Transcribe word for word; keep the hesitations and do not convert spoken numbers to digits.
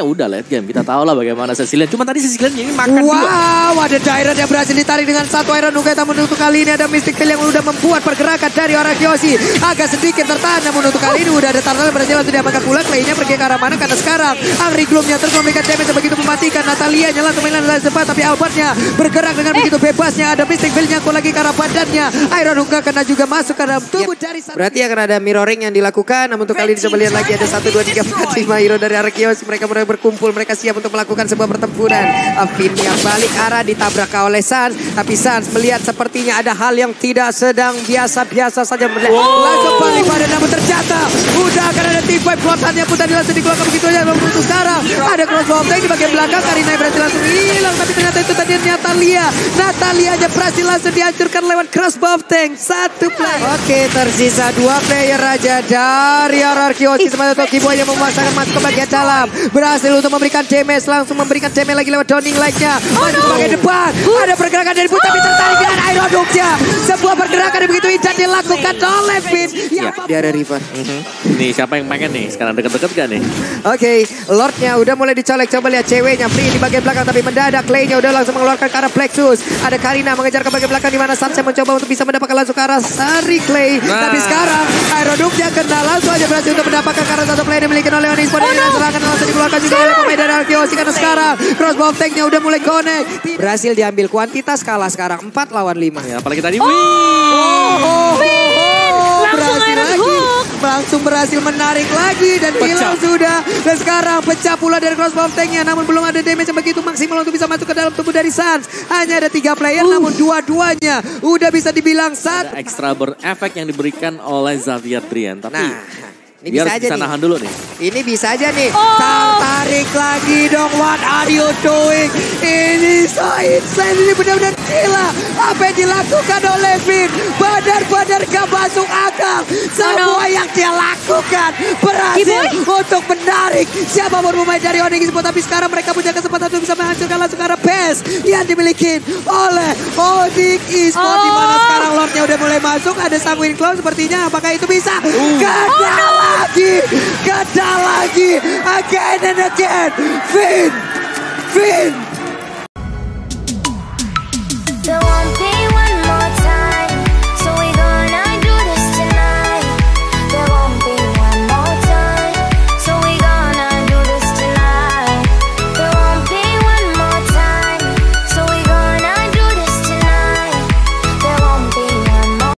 ya udah late game. Kita tahu lah bagaimana Cecilian. Cuma tadi Cecilian ini makan wow, dua. Wow, ada Dairon yang berhasil ditarik dengan satu Iron Duke. Namun untuk kali ini ada Mystic Pill yang udah membuat pergerakan dari Arqios. Agak sedikit tertahan, namun untuk kali ini udah ada Tarnal berhasil langsung diamankan pula. Klaynya pergi ke arah mana karena sekarang Angri Gloom-nya terkombikan damage begitu mematikan. Natalia nyala kemainan dari sempat, tapi Albertnya bergerak dengan eh. begitu bebasnya. Ada Mystic Pill yang lagi ke arah badannya. Iron Duke kena juga masuk ke dalam tubuh yep. dari satu. Berarti akan ada mirroring yang dilakukan. Namun untuk kali ini coba lihat lagi ada satu, dua, tiga, empat, lima hero dari Arqios. Mereka mulai berkumpul, mereka siap untuk melakukan sebuah pertempuran. Afin yang balik arah ditabrak oleh Sans, tapi Sans melihat sepertinya ada hal yang tidak sedang biasa-biasa saja. Wow. Langsung balik pada namun terjata. Udah akan ada team fight klosannya pun tadi langsung dikeluarkan begitu aja. Untuk sekarang ada crossbow tank di bagian belakang. Karina berhasil langsung hilang, tapi ternyata itu tadi Natalia. Natalia aja berhasil langsung dihancurkan lewat crossbow tank. Satu player. Oke, tersisa dua player aja dari Arqios. Sementara Toki Boy yang memaksakan masuk ke bagian dalam, berhasil untuk memberikan damage, langsung memberikan damage lagi lewat downing like-nya. Masuk ke bagian depan, ada pergerakan dari Putra, tapi tertarik dengan Iron Duke-nya. Sebuah pergerakan yang begitu indah dilakukan oleh Finn. Ya, dia ada river. Nih siapa yang pengen nih, sekarang deket-deket gak nih? Oke, Lord-nya udah mulai dicolek, coba lihat ceweknya Free di bagian belakang, tapi mendadak Clay-nya udah langsung mengeluarkan ke arah Plexus. Ada Karina mengejar ke bagian belakang, dimana Samsung mencoba untuk bisa mendapatkan langsung ke arah Sari Clay. Tapi sekarang Iron Duke-nya kena langsung aja berhasil untuk mendapatkan karena satu player dimiliki oleh Odin Esports. Oh, no. Serangan langsung dikeluarkan juga oleh pemain dari Arqios karena sekarang crossbow tanknya udah mulai connect. Berhasil diambil kuantitas, kalah sekarang empat lawan lima. Ya, apalagi tadi. Oh, oh, oh, oh. Langsung Iron Hook. Langsung berhasil menarik lagi dan hilang sudah. Dan sekarang pecah pula dari crossbow tanknya, namun belum ada damage yang begitu maksimal untuk bisa masuk ke dalam tubuh dari Sans. Hanya ada tiga player, uh. namun dua-duanya udah bisa dibilang satu. Ada extra burn effect yang diberikan oleh Zavier Trian. Tapi nah. Ini bisa aja bisa nih. Nahan dulu nih. Ini bisa aja nih. Oh. Tarik lagi dong. What are you doing? Ini so insane. Ini benar-benar gila. Apa yang dilakukan oleh Finn? Badar-badar gak masuk akal. Semua yang dia lakukan berhasil untuk menarik siapapun pemain dari Odin Esports. Tapi sekarang mereka punya kesempatan untuk bisa menghancurkan langsung arah base yang dimiliki oleh Odin Esports. Oh. Dimana sekarang Lordnya udah mulai masuk. Ada sanguin cloud sepertinya. Apakah itu bisa? Uh. Gak ada oh, no. lagi, gagal lagi, again and again, Finn, Finn.